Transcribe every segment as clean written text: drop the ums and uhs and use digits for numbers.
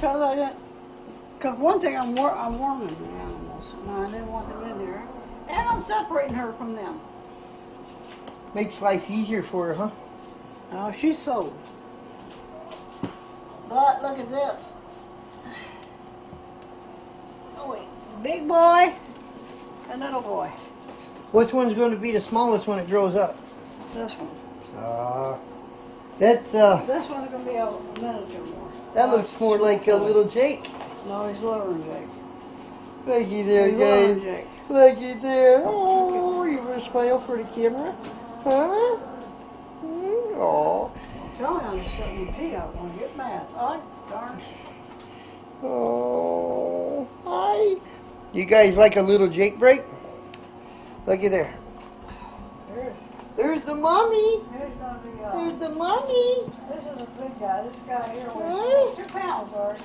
because I didn't. Because one thing, I'm warming the animals, and I didn't want them in there, and I'm separating her from them. Makes life easier for her, huh? Oh, she's sold. But look at this. Oh wait, big boy and little boy. Which one's going to be the smallest when it grows up? This one. This one's going to be a miniature more. That looks more like a little Jake. No, he's lower than Jake. Looky there, guys. Looky there. Oh, you want to smile for the camera? Huh? Oh. Tell me I'm just going to pee. I'm going to get mad. Oh, darn. Oh. Hi. You guys like a little Jake Brake? Looky there. There's the mommy. There's the mommy. This is a big guy. This guy here weighs 2 pounds, already.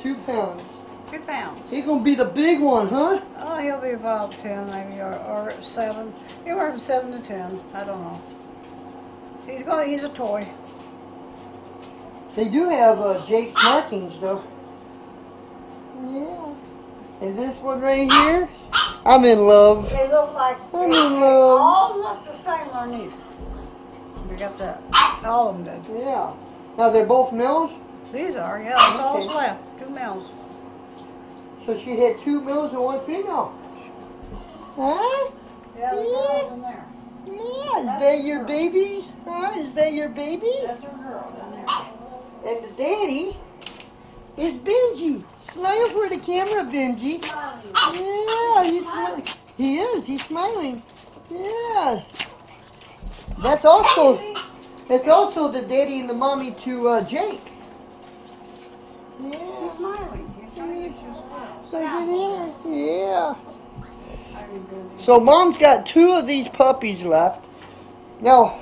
2 pounds. 2 pounds. He's going to be the big one, huh? Oh, he'll be about 10, maybe, or 7. Anywhere from 7 to 10. I don't know. He's a toy. They do have Jake markings, though. Yeah. And this one right here, I'm in love. They look like they all look the same underneath. We got that. All of them did. Yeah. Now they're both males? These are, yeah. That's all that's left. 2 males. So she had 2 males and 1 female. Huh? Yeah, the girl's in there. Yeah, is that your babies? Huh? Is that your babies? That's her girl down there. And the daddy is Benji. Smile for the camera, Benji. Yeah, he's smiling. He is. He's smiling. Yeah. That's also the daddy and the mommy to Jake. Yeah. He's smiling. He's smiling. Yeah. So Mom's got 2 of these puppies left. Now,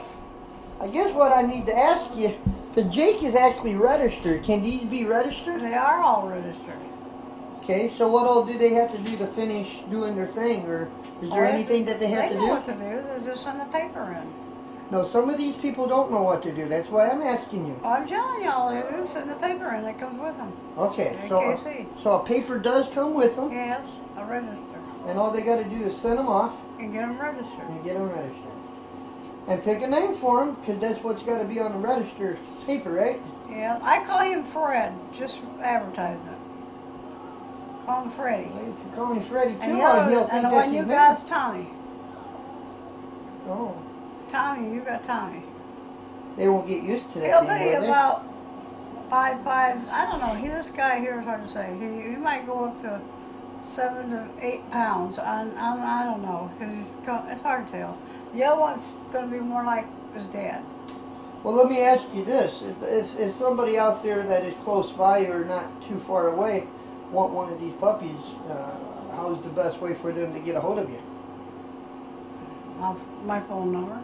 I guess what I need to ask you, because Jake is actually registered. Can these be registered? They are all registered. Okay, so what all do they have to do to finish doing their thing? Or is there anything that they have to do? They know what to do. They just send the paper in. No, some of these people don't know what to do. That's why I'm asking you. I'm telling y'all, they just send the paper in. That comes with them. Okay. So a paper does come with them. Yes, a register. And all they got to do is send them off. And get them registered. And get them registered. And pick a name for him, because that's what's got to be on the register paper, right? Yeah, I call him Fred, just for advertisement. Call him Freddy. Well, you can call him Freddy, too, he'll think that's his name. And the one you got is Tommy. Oh. Tommy, you got Tommy. They won't get used to that. He'll be about 5'5", I don't know, this guy here is hard to say. He might go up to 7 to 8 pounds. I don't know, because it's hard to tell. The other one's going to be more like his dad. Well, let me ask you this. If somebody out there that is close by or not too far away want one of these puppies, how's the best way for them to get a hold of you? My phone number.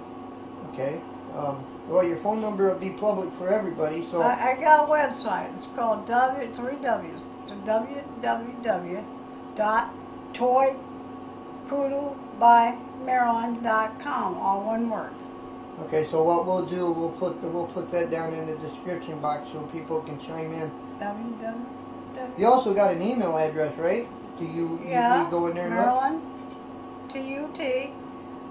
Okay. Well, your phone number will be public for everybody. So I got a website. It's called www.toypoodlebymarilyn.com, all one word. Okay, so what we'll do, we'll put that down in the description box so people can chime in. You also got an email address, right? Do you usually go in there? Marilyn, T-U-T,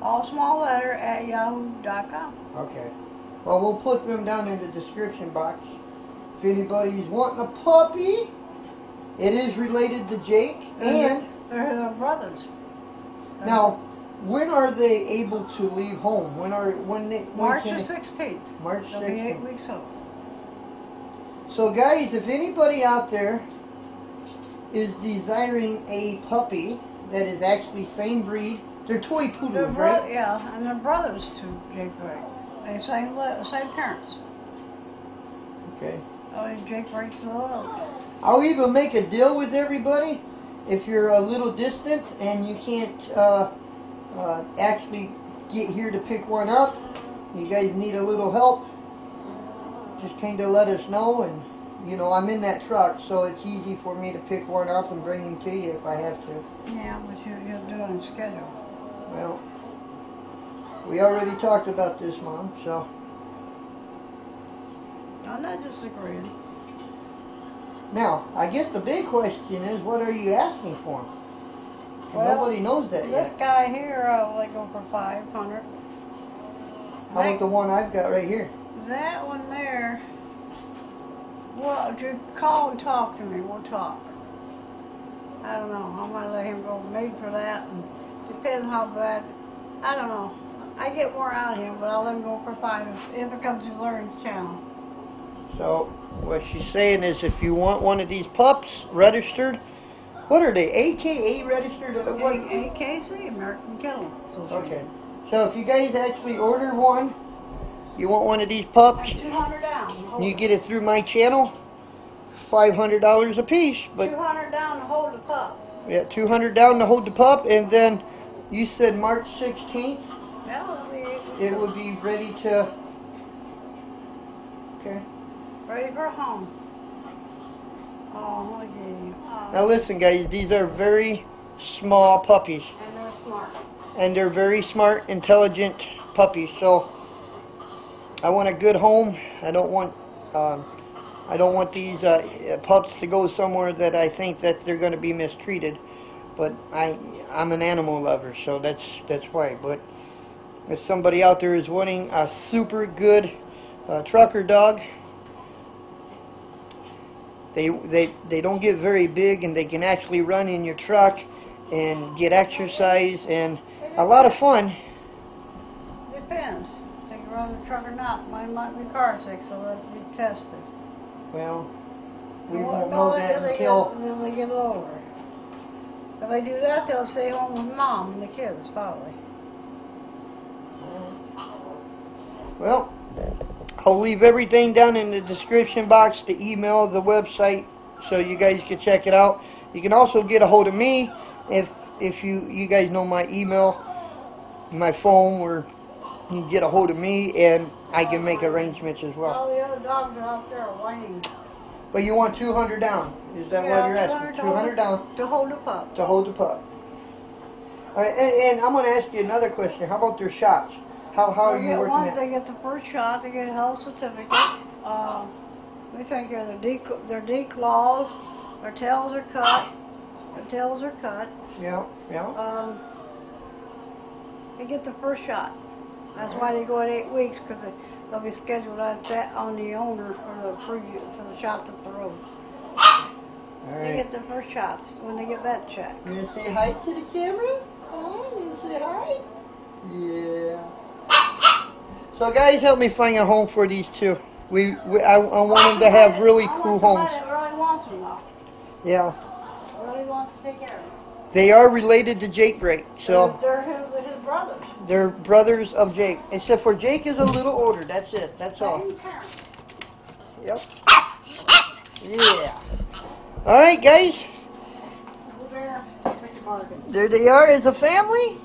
all small letter, @yahoo.com. Okay. Well, we'll put them down in the description box. If anybody's wanting a puppy, it is related to Jake, and they're their brothers. Now, when are they able to leave home? When March 16th. March 16th. They'll be 8 weeks old. So, guys, if anybody out there is desiring a puppy that is actually same breed, they're toy poodles, right? Yeah, and they're brothers to Jake Brake. They same parents. Okay. Oh, and Jake Brake's little. I'll even make a deal with everybody. If you're a little distant and you can't actually get here to pick one up, you guys need a little help, just kind of let us know. And, you know, I'm in that truck, so it's easy for me to pick one up and bring him to you if I have to. Yeah, but you'll do it on schedule. Well, we already talked about this, Mom, so. I'm not disagreeing. Now, I guess the big question is, what are you asking for? Well, nobody knows that yet. This guy here, I'll let go for $500. How about the one I've got right here? That one there. Well, to call and talk to me, we'll talk. I don't know. I might let him go made for that. And depends how bad. I don't know. I get more out of him, but I'll let him go for $500 if it comes to Larry's channel. So, what she's saying is, if you want one of these pups registered, what are they? AKA registered? A.K.C., American Kennel Association. Okay. So if you guys actually order one, you want one of these pups, $200 down. You get it through my channel, $500 a piece. But $200 down to hold the pup. Yeah, $200 down to hold the pup, and then you said March 16th. That would be. It would be ready to. Okay. Ready for home. Oh, okay. Now listen, guys, these are very small puppies. And they're smart. And they're very smart, intelligent puppies. So I want a good home. I don't want these pups to go somewhere that I think that they're going to be mistreated. But I'm an animal lover, so that's why. But if somebody out there is wanting a super good trucker dog. They don't get very big, and they can actually run in your truck and get exercise and a lot of fun. Depends. If they can run the truck or not. Mine might be car sick, so let's be tested. Well, we won't know that until they get older. If they do that, they'll stay home with Mom and the kids, probably. Well, I'll leave everything down in the description box, the email, the website, so you guys can check it out. You can also get a hold of me if you guys know my email, my phone, where you can get a hold of me, and I can make arrangements as well. All the other dogs are out there whining. But you want $200 down? Is that what you're asking? $200 down to hold the pup. To hold the pup. All right, and I'm going to ask you another question. How about their shots? How are you working that? They get the first shot, they get a health certificate. We think they're declawed, their tails are cut. Yeah. They get the first shot. That's why they go at 8 weeks, because they'll be scheduled at that on the owner or the previous, so the shots up the road. All right. They get the first shots when they get that check. You gonna say hi to the camera? Oh, you gonna say hi? Yeah. So guys, help me find a home for these two. I want them to have really cool homes. Really wants them though. Yeah. Really wants to take care of them. They are related to Jake Brake, so they're his brothers. They're brothers of Jake, except for Jake is a little older. That's it. That's all. Yep. Yeah. All right, guys. There they are as a family.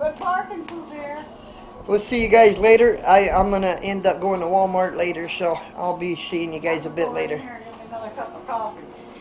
Good barking, poobear. We'll see you guys later. I'm going to end up going to Walmart later, so I'll be seeing you guys a bit later. Another cup of coffee.